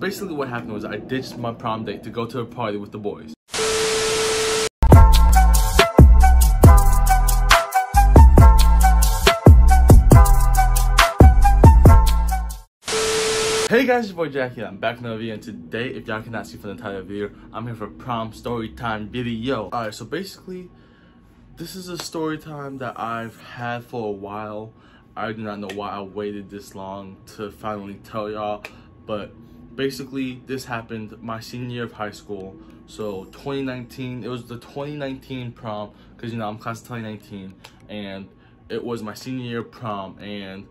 Basically what happened was I ditched my prom date to go to a party with the boys. Hey guys, it's your boy Jackie. I'm back in another video, and today, if y'all cannot see from the title of the video, I'm here for prom story time video. Alright, so basically, this is a story time that I've had for a while. I do not know why I waited this long to finally tell y'all, but basically, this happened my senior year of high school. So 2019, it was the 2019 prom, because you know, I'm class of 2019, and it was my senior year prom, and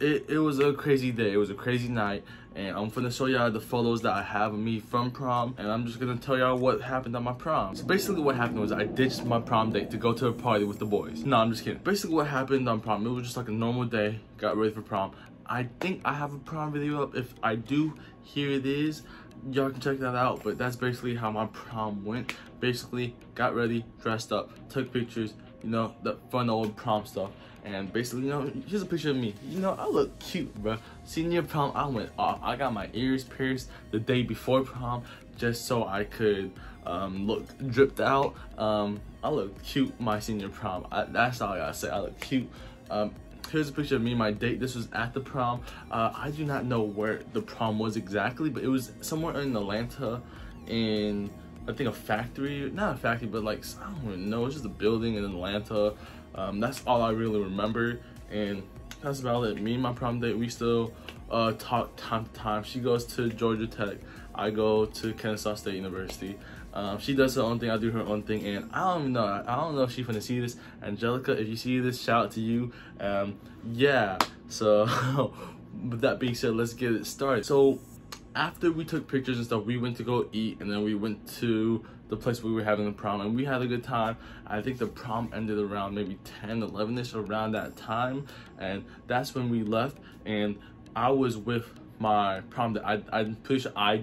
it was a crazy day, it was a crazy night, and I'm gonna show y'all the photos that I have of me from prom, and I'm just gonna tell y'all what happened at my prom. So basically what happened was I ditched my prom date to go to a party with the boys. No, I'm just kidding. Basically what happened on prom, it was just like a normal day, got ready for prom. I think I have a prom video up. If I do, here it is. Y'all can check that out, but that's basically how my prom went. Basically, got ready, dressed up, took pictures, you know, the fun old prom stuff. And basically, you know, here's a picture of me. You know, I look cute, bro. Senior prom, I went off. I got my ears pierced the day before prom just so I could look dripped out. I look cute my senior prom. That's all I gotta say, I look cute. Here's a picture of me and my date. This was at the prom. I do not know where the prom was exactly, but it was somewhere in Atlanta in, I think, a factory. Not a factory, but like, I don't even know. It's just a building in Atlanta. That's all I really remember, and that's about it. Me and my prom date, we still talk time to time. She goes to Georgia Tech, I go to Kennesaw State University. She does her own thing, I do her own thing, and I don't know if she's gonna see this. Angelica, if you see this, shout out to you. Yeah, so with that being said, let's get it started. So after we took pictures and stuff, we went to go eat, and then we went to the place where we were having the prom, and we had a good time. I think the prom ended around maybe 10, 11-ish, around that time, and that's when we left, and I was with my prom date. I'm pretty sure I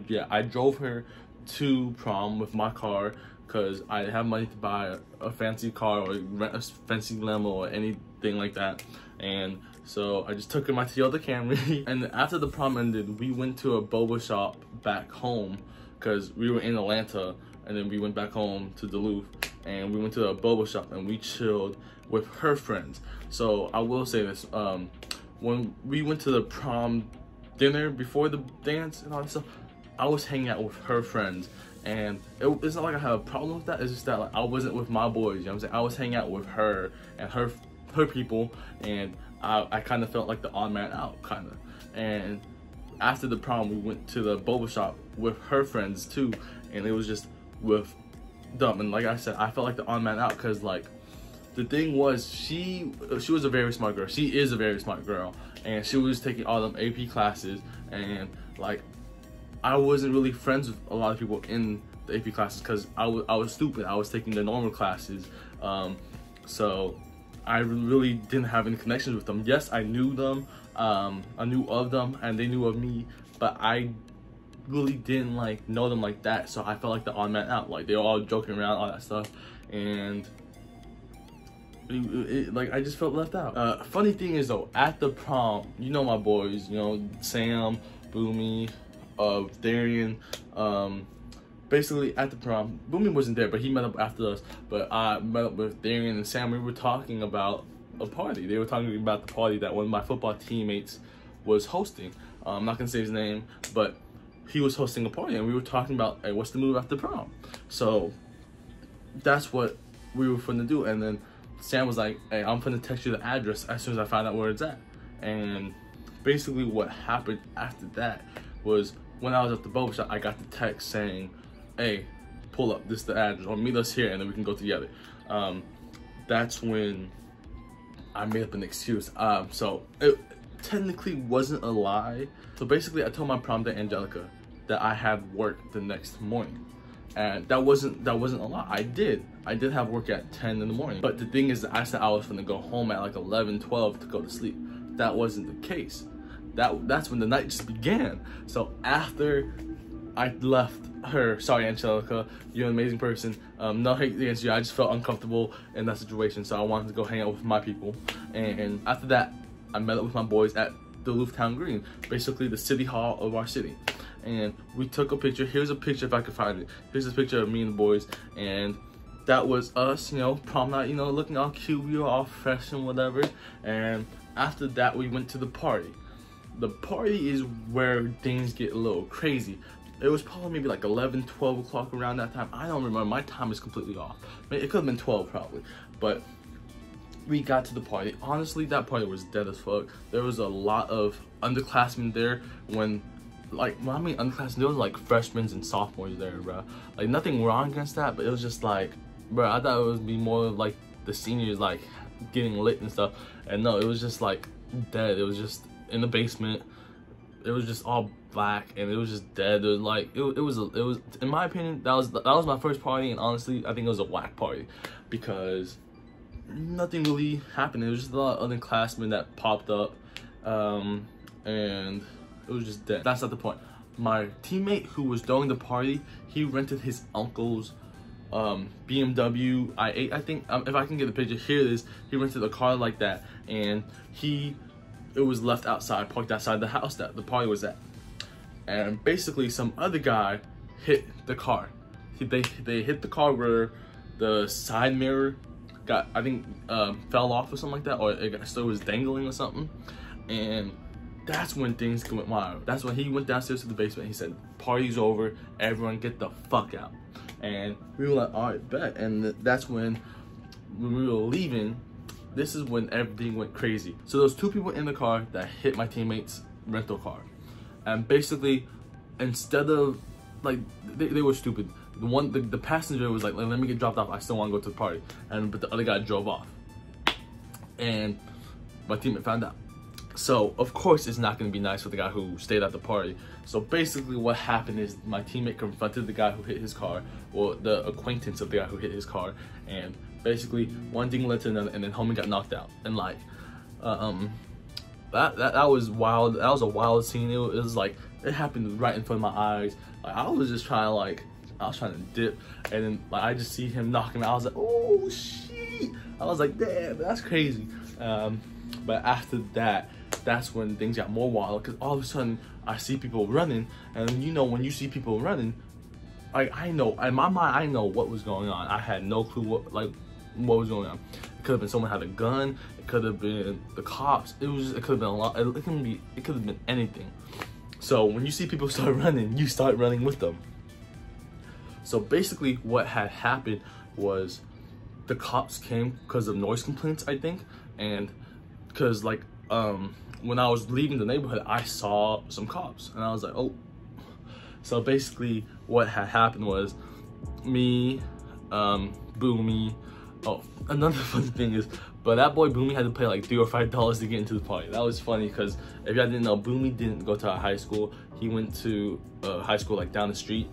drove her to prom with my car, because I didn't have money to buy a fancy car or rent a fancy limo or anything like that, and so I just took in my Toyota Camry. And after the prom ended, we went to a boba shop back home, because we were in Atlanta, and then we went back home to Duluth, and we went to a boba shop and we chilled with her friends. So I will say this, when we went to the prom dinner before the dance and all that stuff, I was hanging out with her friends, and it's not like I have a problem with that. It's just that, like, I wasn't with my boys, you know what I'm saying? I was hanging out with her and her people, and I kind of felt like the odd man out, kind of. And after the prom, we went to the boba shop with her friends too, and it was just with them. And like I said, I felt like the odd man out, because, like, the thing was, she was a very smart girl. She is a very smart girl, and she was taking all them AP classes, and, like, I wasn't really friends with a lot of people in the AP classes, because I was stupid. I was taking the normal classes, so I really didn't have any connections with them. Yes, I knew them, I knew of them, and they knew of me, but I really didn't, like, know them like that, so I felt like the odd man out. Like, they were all joking around, all that stuff, and like, I just felt left out. Funny thing is, though, at the prom, you know my boys, you know, Sam, Boomy, of Darian. Basically at the prom, Boomy wasn't there, but he met up after us, but I met up with Darian and Sam. We were talking about a party. They were talking about the party that one of my football teammates was hosting. I'm not gonna say his name, but he was hosting a party, and we were talking about, hey, what's the move after prom? So that's what we were finna do. And then Sam was like, hey, I'm finna text you the address as soon as I find out where it's at. And basically what happened after that was, when I was at the boba shop, I got the text saying, hey, pull up, this is the address, or meet us here, and then we can go together. That's when I made up an excuse. So it technically wasn't a lie. So basically, I told my prom date, Angelica, that I had work the next morning. And that wasn't a lie. I did have work at 10 in the morning. But the thing is, I said I was gonna go home at like 11, 12 to go to sleep. That wasn't the case. That's when the night just began. So after I left her, sorry Angelica, you're an amazing person, no hate against you, I just felt uncomfortable in that situation, so I wanted to go hang out with my people. And after that, I met up with my boys at Duluth Town Green, basically the city hall of our city. and we took a picture. Here's a picture if I could find it. Here's a picture of me and the boys, and that was us, you know, prom night, you know, looking all cute. We were all fresh and whatever. And after that, we went to the party. The party is where things get a little crazy. It was probably maybe like 11, 12 o'clock around that time. I don't remember, my time is completely off. It could have been 12 probably, but we got to the party. Honestly, that party was dead as fuck. There was a lot of underclassmen there. When I mean underclassmen, there was like freshmen and sophomores there, bro. Like nothing wrong against that, but it was just like, bro, I thought it would be more like the seniors like getting lit and stuff. And no, it was just like dead. It was just in the basement. It was just all black and it was just dead. It was like it was in my opinion, that was my first party, and honestly I think it was a whack party because nothing really happened. It was just a lot of underclassmen that popped up, and it was just dead. That's not the point. My teammate who was throwing the party, he rented his uncle's BMW i8, I think. If I can get the picture, here it is. He rented a car like that, and it was left outside, parked outside the house that the party was at. And basically some other guy hit the car. They hit the car where the side mirror got, I think, fell off or something like that, or so it was dangling or something. And that's when things went wild. That's when he went downstairs to the basement. He said, "Party's over, everyone get the fuck out." And we were like, "All right, bet." And that's when we were leaving, this is when everything went crazy. So there was two people in the car that hit my teammate's rental car. And basically, instead of, like, they were stupid. The passenger was like, "Let me get dropped off. I still want to go to the party." But the other guy drove off. And my teammate found out. So, of course, it's not going to be nice for the guy who stayed at the party. So basically what happened is my teammate confronted the guy who hit his car, or the acquaintance of the guy who hit his car, and basically one thing led to another, and then homie got knocked out. And like, that was wild. That was a wild scene. It was like, it happened right in front of my eyes. Like, I was trying to dip, and then like I just see him knocking out. I was like, "Oh shit!" I was like, "Damn, that's crazy." But after that, that's when things got more wild, because all of a sudden I see people running, and you know when you see people running, like I know in my mind I know what was going on. I had no clue what was going on. It could have been someone had a gun. It could have been the cops. It could have been a lot. It could have been anything. So when you see people start running, you start running with them. So basically, what had happened was the cops came because of noise complaints, I think, and because like when I was leaving the neighborhood, I saw some cops, and I was like, "Oh." So basically, what had happened was me, Boomy. Oh, another funny thing is, but that boy Boomy had to pay like $3 or $5 to get into the party. That was funny because if y'all didn't know, Boomy didn't go to our high school. He went to high school like down the street,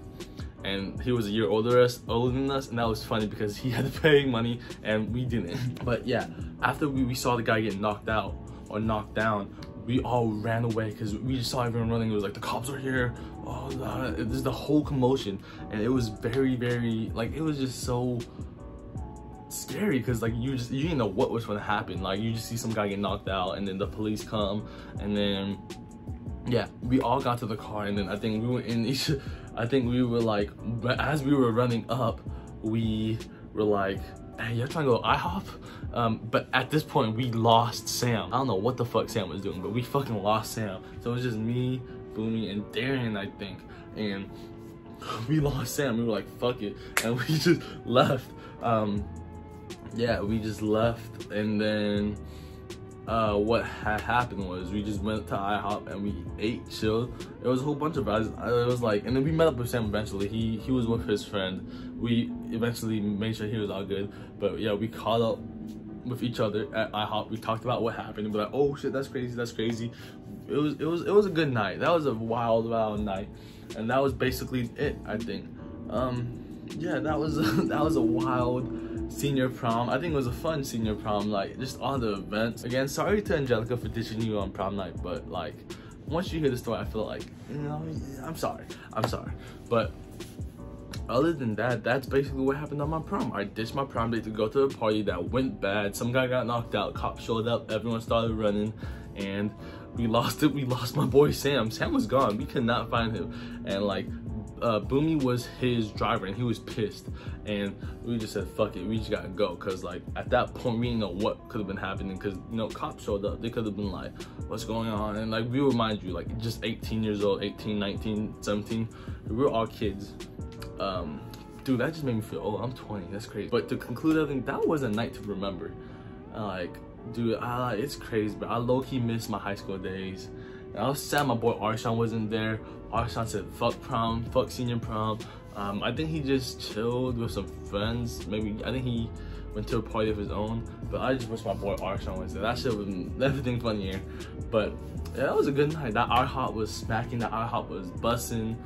and he was a year older than us, and that was funny because he had to pay money and we didn't. But yeah, after we saw the guy get knocked out or knocked down, we all ran away because we just saw everyone running. It was like, "The cops are here. Oh, God." There's the whole commotion, and it was very, very, like, it was just so scary because like you didn't know what was going to happen. Like, you just see some guy get knocked out, and then the police come, and then yeah, we all got to the car, and then I think we were in each. I think we were like, as we were running up, we were like, "Hey, y'all trying to go to IHOP?" But at this point, we lost Sam. I don't know what the fuck Sam was doing, but we fucking lost Sam. So it was just me, Boomy, and Darren, I think. And we lost Sam. We were like, "Fuck it." And we just left. Yeah, we just left. And then what had happened was we just went to IHOP and we ate, chilled. It was a whole bunch of us. It was like, and then we met up with Sam eventually. He was with his friend. We eventually made sure he was all good. But yeah, we caught up with each other at IHOP. We talked about what happened and we were like, "Oh shit, that's crazy, that's crazy." It was a good night. That was a wild, wild night. And that was basically it, I think. Yeah, that was a wild senior prom. I think it was a fun senior prom, like just all the events. Again, sorry to Angelica for ditching you on prom night, but like once you hear the story, I feel like, you know, I'm sorry. But other than that, that's basically what happened on my prom. I ditched my prom date to go to a party that went bad. Some guy got knocked out, cops showed up, everyone started running, and we lost it. We lost my boy Sam. Sam was gone. We could not find him. And like, Boomy was his driver, and he was pissed. And we just said, fuck it, we just gotta go. Cause like at that point, we didn't know what could have been happening. Cause you know, cops showed up. They could have been like, what's going on? And like, we remind you, like just 18 years old, 18, 19, 17. We were all kids. Dude, that just made me feel old. I'm 20. That's crazy. But to conclude, I think that was a night to remember. Like, dude, it's crazy, but I low-key missed my high school days. And I was sad my boy Arshan wasn't there. Arshan said, fuck prom, fuck senior prom. I think he just chilled with some friends. Maybe, I think he went to a party of his own. But I just wish my boy Arshan was there. That shit was everything funnier. But yeah, that was a good night. That IHOP was smacking, that IHOP was bussing.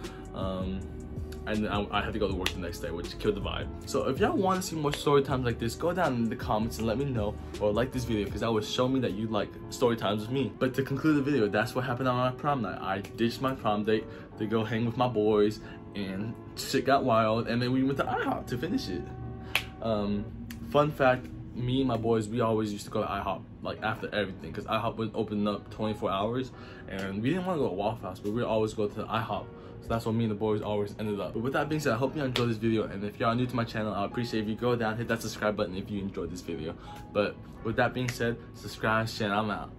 And I had to go to work the next day, which killed the vibe. So if y'all want to see more story times like this, go down in the comments and let me know, or like this video, because that would show me that you like story times with me. But to conclude the video, that's what happened on my prom night. I ditched my prom date to go hang with my boys, and shit got wild, and then we went to IHOP to finish it. Fun fact, me and my boys, we always used to go to IHOP like after everything, because IHOP would open up 24 hours, and we didn't want to go to Waffle House, but we always go to IHOP. So that's what me and the boys always ended up. But with that being said, I hope you enjoyed this video, and if y'all are new to my channel, I appreciate if you go down, hit that subscribe button if you enjoyed this video. But with that being said, subscribe, share, I'm out.